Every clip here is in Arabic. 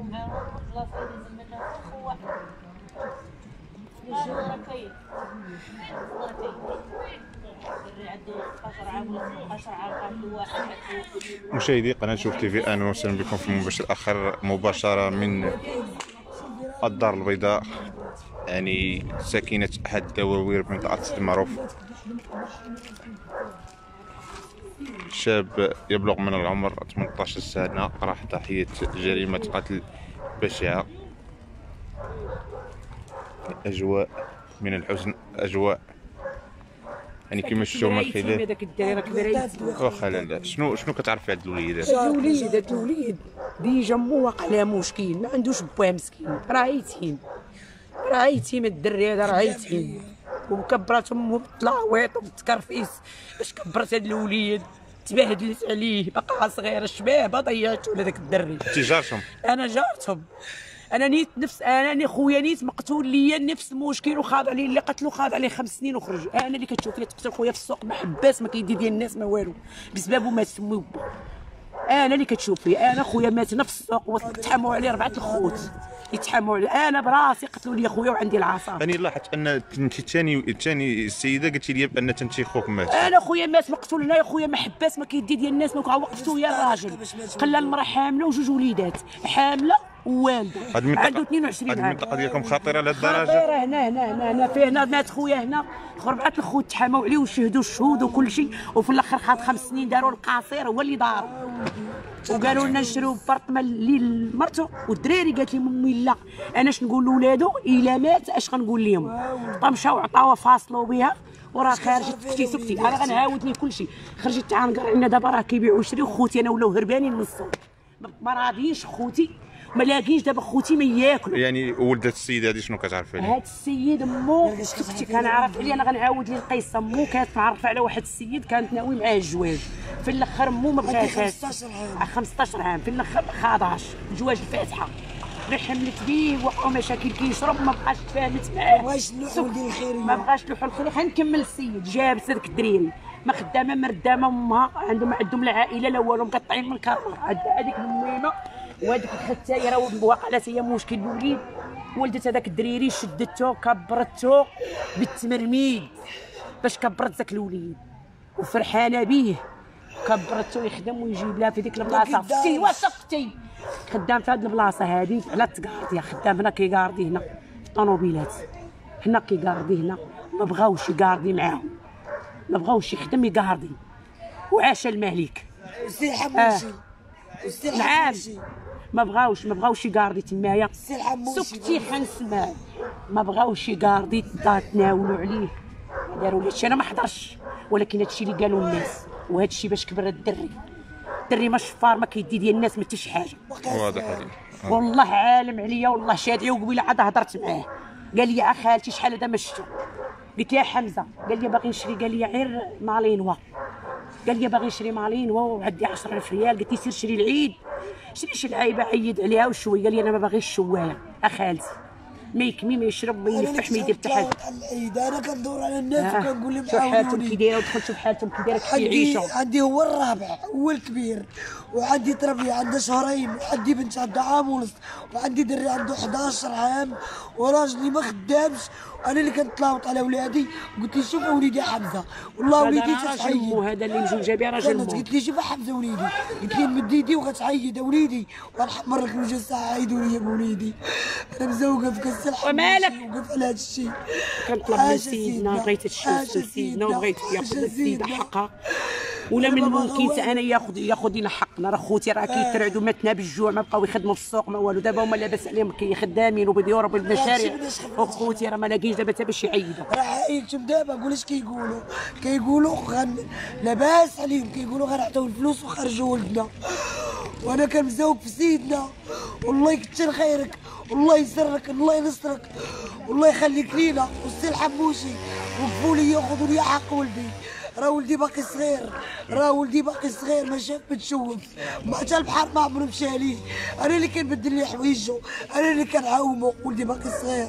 لهم بلاصه لازم منها اخو واحد قالوا راه كاين راه كاين الدري عنده 13 عام ولا 13 عام قالوا واحد. مشاهدي قناه شوف تي في اهلا وسهلا بكم في المباشر الاخر مباشره من الدار البيضاء، يعني ساكنه احد الدواوير بمنطقه سد معروف. شاب يبلغ من العمر 18 سنة راح ضحية جريمة قتل بشعة. أجواء من الحزن، أجواء يعني كما شفتوا من خلال هذاك الدري راه كبريت. واخا لاله شنو كتعرفي على الوليد؟ الوليد ديجا مو واقع لها مشكل، ما عندوش باه مسكين، راه يتيم الدري هذا راه يتيم، وكبرات امه بالتلاويط وبالتكرفيس باش كبرت هذا الوليد. تبهدلت عليه، بقى صغير الشباب ضيعته لهذاك الدري. انت جارتهم؟ انا جارتهم، انا نيت نفس انا خويا نيت مقتول ليا نفس المشكل، وخاض عليه اللي قتلو، خاض عليه 5 سنين وخرج. انا اللي كتشوفني تقتل خويا في السوق محباس، ما كيدير ديال الناس ما والو، بسببه ما تسميو. انا اللي كتشوفني، انا خويا ماتنا في السوق وتحاموا عليه 4 الخوت يتحاموا عليه، انا براسي قتلوا لي خويا وعندي العصا. يعني لاحظت ان انت ثاني السيده قالت لي بان تنتي خوك مات. انا خويا مات مقتول هنا، خويا محباس ما كيدي ديال الناس ما وقفتو. يا الراجل قال المراه حامله وجوج وليدات، حامله ووالده، عنده 22 عام. هذه المنطقه ديالكم خطيره لهالدرجه؟ خطيره. هنا هنا هنا هنا في هنا مات خويا هنا، 4 الخوت تحاموا عليه وشهدوا الشهود وكل شيء، وفي الاخر خاض 5 سنين داروا القصير هو اللي داروا. وقالوا لنا نشريو بارطمان لمرته والدراري، قالت لهم امي لا، انا اش نقول لولادو الا مات اش غنقول لهم؟ مشاو عطاوها فاصلوا بها وراه خارجه. سكتي انا غنعاود ليه كل شيء. خرجت تعنقر عندنا دابا راه كيبيعوا ويشريو، خوتي انا ولاو هربانين من السوق، ما راضيينش خوتي ما لاقيش دابا خوتي ما ياكلوا. يعني ولدات السيده هذه شنو كتعرف عليها؟ هذا السيد مو شفتي كنعرف عليه، انا غنعاود ليه القصه. مو كتعرف على واحد السيد كانت ناوي معاه الجواز، في الاخر مو ما بغاهاش. 15 عام في الاخر ما خاضهاش الجواز. الفاتحه اللي حملت بيه وقعوا مشاكل، كيشرب ما بقاش تفاهمت معاه، ما بغاش اللوحو الخيريه. غنكمل السيد جابت هذاك الدريري ما خدامه مردامه، امها عندهم لا عائله لا والو، مقطعين من الكرمر. هذيك الميمه وهذيك الختايره وقعت هي مشكل. الوليد ولدت هذاك الدريري شدته كبرته بالتمرميد باش كبرت ذاك الوليد وفرحانه بيه، كبرته يخدم ويجيب لها في ديك البلاصه. فتي وثقتي خدام في هذه البلاصه هذه على التكارديه، خدام هنا كيكاردي هنا الطونوبيلات، حنا كيكاردي هنا. ما بغاوش يكاردي معاهم، ما بغاوش يخدم يكاردي، وعاش الملك سي حموشي ما بغاوش يكاردي تمايا. سكتي حنسمع ما بغاوش يكاردي، تناولوا عليه داروا لي شي. انا ما حضرش، ولكن هادشي اللي قالوا الناس، وهادشي باش كبر الدري. الدري ما شفار ما كيدي ديال الناس ما حتى شي حاجه، واضح عليه. والله عالم عليا والله شادي. وقبيله عاد هضرت معاه قال لي خالتي شحال هذا ما شفتو، قلت له حمزه، قال لي باغي نشري، قال لي غير مالينوا، قال لي باغي نشري مالينوا وعندي 10000 ريال، قلت لي سير شري العيد، شري شي لعيبه عيد عليها وشوي. قال لي انا ما باغيش الشوايه اخالتي، ما يكمي ما يشرب ما ينفح ما يدير حتى حاجه. انا كندور على الناس وكنقول لهم عاونوني كي دايره، ودخلت شوف حالتهم كي دايره كيعيشوا. عندي هو الرابع هو الكبير، وعندي تربيه عندها 2 شهرين، وعندي بنت عندها 1 عام ونص، وعندي دري عنده 11 عام، وراجلي ما خدامش. انا اللي كنتلاوط على ولادي، قلت لي شوف وليدي حمزه، والله وليدي تتعيد. هذا اللي نجي نجابي راجل مو، قلت لي شوف حمزه وليدي، قلت لي مد يدي وغتعيد وليدي، وغنحمر لك وجه الساعه عيدوا لي بوليدي. انا مزوقه في كاس الحب وقف على هذا الشيء. كنطلب من سيدنا بغيت تشوف سيدنا، وبغيت ياخذ السيده حقها، ولا من ممكن انا ياخذ لنا حقنا. راه خوتي راه كيترعدوا ماتنا بالجوع، ما بقاو يخدموا في السوق ما والو. دابا هما لاباس عليهم كيخدامين وبيديروا بالمشاريع، وخوتي راه ما لاقيش دابا حتى باش يعيدوا. راه عائلتهم دابا قول اش كيقولوا لاباس عليهم، كيقولوا غنعطيو الفلوس وخرجوا ولدنا. وانا كنزوق في سيدنا، والله يكثر خيرك، والله يسرك، الله ينصرك، والله يخليك لينا. والسي الحموشي وقفوا لي ياخذوا لي حق ولدي، راه ولدي باقي صغير، ما شاف متشوف، ما حتى البحر ما عمرو مشى ليه. انا اللي كنبدل ليه حوايجو، انا اللي كنعاومو، ولدي باقي صغير.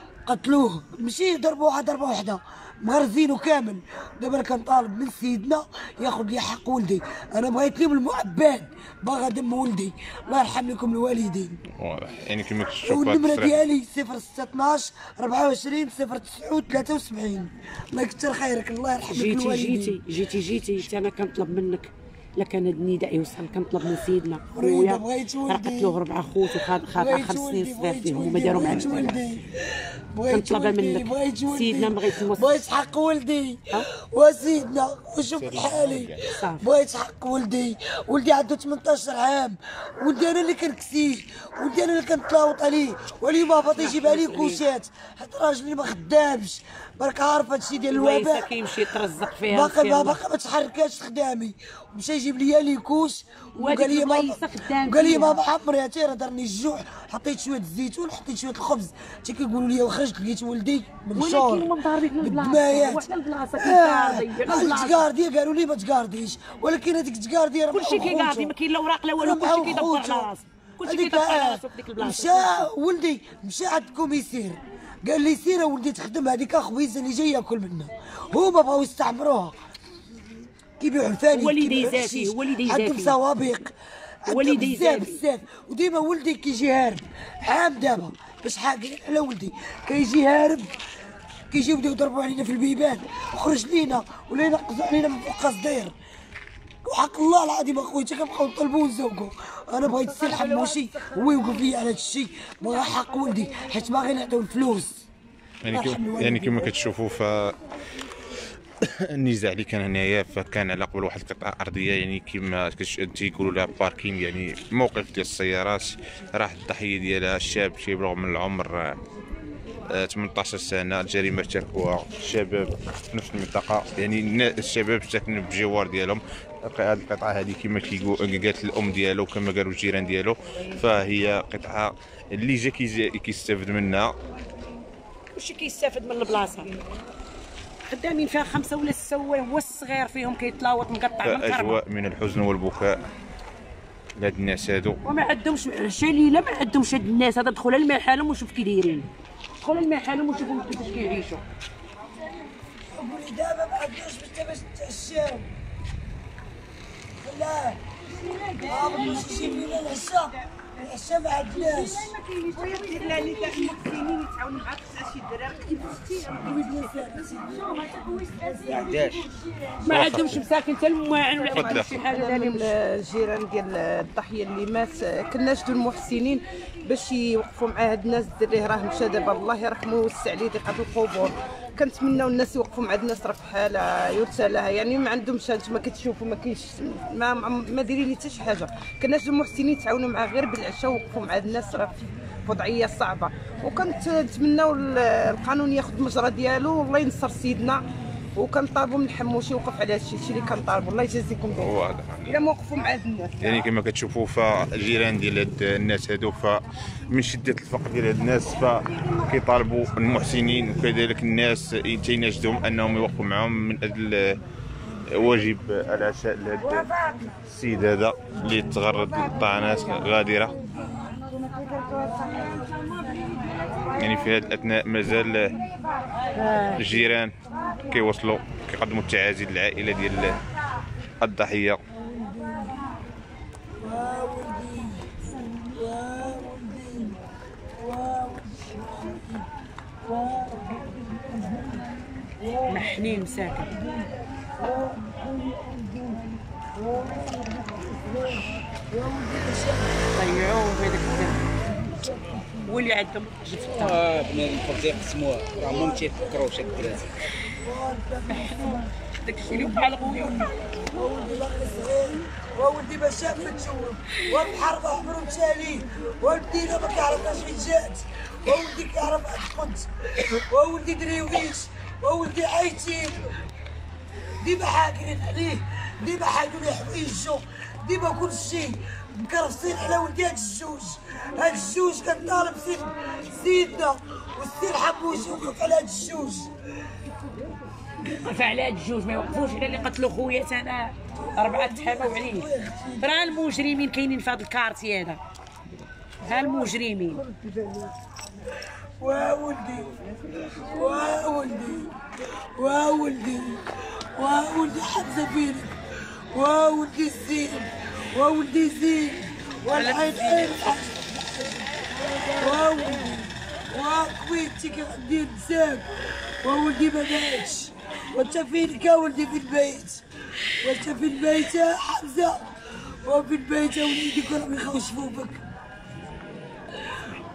قتلوه ماشي ضربوا واحد ضربه وحده، مغرزينه كامل. دابا كنطالب من سيدنا ياخذ لي حق ولدي. انا بغيت ليهم المعبان، باغا دم ولدي. الله يرحم لكم الوالدين. واضح يعني كما كتشوف. والنمره ديالي 0612 24 09 73. الله يكثر خيرك، الله يرحم لك الوالدين. جيتي حتى انا كنطلب منك. لكن هاد النداء يوصل كنطلب من سيدنا خويا راه قتلوه 4 خوت وخاد 5 سنين صغير فيهم وما داروا معاه والو. كنطلبها منك سيدنا، بغيت نوصل، بغيت حق ولدي وسيدنا وشوف حالي. بغيت حق ولدي. ولدي عنده 18 عام، ولدي انا اللي كنكسيه، ولدي انا اللي كنتلاوط عليه. واليوم باطي يجيب عليه كوشات حيت راجلي ما خدامش. برك عارف هادشي ديال الوباء. الله كيمشي يترزق فيها باقي ما تحركاش خدامي. مشى يجيب لي ليكوش وقال لي ماما، قال لي ماما حمري تي راه درني الجوع. حطيت شويه الزيتون، حطيت شويه الخبز، تي كيقولوا لي وخرجت لقيت ولدي منشور. ولكن من ضاربك من البلاصه وحنا البلاصه كيتعارضي على البلاصه. تقاردي قالوا لي ما تقارديش، ولكن هذيك تقاردي راه كلشي كيقاردي، ما كاين لا اوراق لا والو، كلشي كيدبر على راسو، كلشي كيدبر على راسو في ديك البلاصه. مشى ولدي مشى عند الكوميسير قال لي سير ولدي تخدم هذيك خبيزه اللي جاي ياكل منها. هما بغاو يستعمروها كيبيعوا ثاني، وليدي عندهم سوابق، وليدي بزاف. وديما ولدي كيجي هارب. عام دابا باش حاقين على ولدي كيجي هارب، كيجيو بداو يضربوا علينا في البيبان وخرج لينا ولا ينقزوا علينا من فوق الصدير. وحق الله العظيم اخويا كنبقاو نطلبوا ونزوقوا. انا بغيت السي الحموشي هو يوقف لي على هذا الشيء، بغا حق ولدي حيت باغي نعطيو الفلوس. يعني كما كتشوفوا ف النزاع اللي كان هنايا فكان على قبل واحد القطعه ارضيه، يعني كما تيقولوا لها باركينغ، يعني موقف ديال السيارات. راح الضحيه ديالها شاب تيبلغ من العمر 18 سنه. الجريمه ارتكبوها الشباب في نفس المنطقه، يعني الشباب ساكنين بالجوار ديالهم. هذه القطعه هذه كما قالت الام ديالو كما قالوا الجيران ديالو، فهي قطعه اللي جا كيستافد منها. كلشي كيستافد من البلاصه، خدامين فيها 5 ولا 6 هو الصغير فيهم كيتلاوط مقطع من كربه. اجواء من الحزن والبكاء لهاد الناس هادو، وما عندهمش شليله، ما عندهمش هاد الناس هذا. دخل لمحالهم وشوف كي دايرين، دخل لمحالهم وشوفهم كيفاش كيعيشوا. دابا ما عندوش حتى باش تعشاو. لا ما شي من العشاء، العشاء ما عندناش. ما عندهمش مساكن حتى المواعن ولا حتى شي حاجه. الجيران ديال الضحيه اللي مات كنا شدو المحسنين باش يوقفوا مع هاد الناس. الدري راه مشى دابا الله يرحمه ويوسع عليه ضيقه القبور. كنتمناو الناس يوقفوا مع هاد الناس راه بحال يرثى لها، يعني ما عندهمش. انتما كتشوفوا ما كاينش ما دايرين لي حتى شي حاجه. كنا شدو المحسنين تعاونوا مع غير بالعشاء ووقفوا مع هاد الناس راه وضعيه صعبه. وكنتمناو القانون ياخذ مجرى ديالو والله ينصر سيدنا. وكنطالبوا من الحموشي يوقف على هادشي اللي كنطالبوا. الله يجازيكم بخير. واضح الا ما وقفوا مع هاد الناس. يعني كما كتشوفوا فالجيران ديال هاد الناس هادو فمن شده الفقر ديال هاد الناس فكيطالبوا المحسنين وكذلك الناس تيناشدهم انهم يوقفوا معهم من اجل واجب العشاء لهاد السيد هذا اللي تغرد للطعنات غادره. يعني في هذه الاثناء مازال الجيران كيوصلوا كيقدموا التعازي للعائله ديال الضحيه. محنين مساكن. ضيعوه في هذاك الزمن واللي عندهم جي في الدار. بنادم الفرد يقسموها راه ما تيفكروش هاد الدراري. داكشي اللي بحال خويا ولدي باقي صغير. وولدي ما شاف ما تشوف، والبحر ما عمرو مشى ليه، والمدينه ما كيعرفهاش فين جات، وولدي كيعرف عاد كنت، وولدي دريويش، وولدي عيتي ديما حاكرين عليه، ديما حاجوا ليه حوايجو، ديما كلشي مكرفسين على ولدي هاد الجوج. هاد الجوج كنطالب سيدنا والسي الحبوش يوقف على هاد الجوج، يوقف على هاد الجوج، ما يوقفوش على اللي قتلوا خويا تانا اربعه تحاموا عليه. راه المجرمين كاينين في هاد الكارتي هذا، ها المجرمين. واولدي واولدي واولدي واولدي حمزه بيرك، واولدي الزين، واولدي زين والعين عين واولدي، وكويتي كندير بزاف واولدي ما ماتش. وانت فينك يا ولدي؟ في البيت. وانت في البيت يا حمزه؟ وفي البيت يا وليدي، كلهم يخوشفوا بك.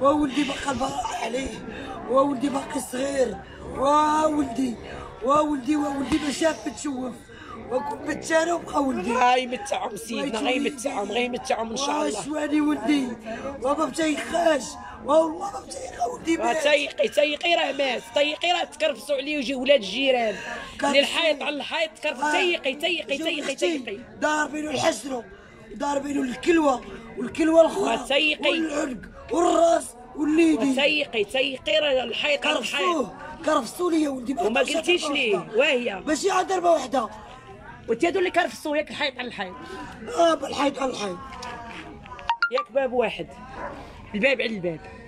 وولدي باقا البراء عليه، وولدي باقي صغير، وولدي وولدي وولدي ما شاف متشوف، وكون متشانا وبقى ولدي. غيمتعهم سيدنا، غيمتعهم غيمتعهم ان شاء الله. واشواني ولدي، وما تيقاش، والله ما تيقى ولدي مات. تيقي تيقي راه مات، تيقي راه تكرفسوا عليه وجه ولاد الجيران، من الحيط على الحيط تكرفسوا. تيقي تيقي تيقي تيقي. ضاربينو الحشرو، ضاربينو الكلوه، والكلوه الخرا، والعنق، والراس، والليدي. تيقي تيقي راه الحيط على الحيط. كرفسوا لي يا ولدي. وما قلتيش ليه واهيه. ماشي عاد ضربه واحده. وانت هادو اللي كرفسوا ياك الحيط على الحيط. الحيط على الحيط. ياك باب واحد، الباب على الباب.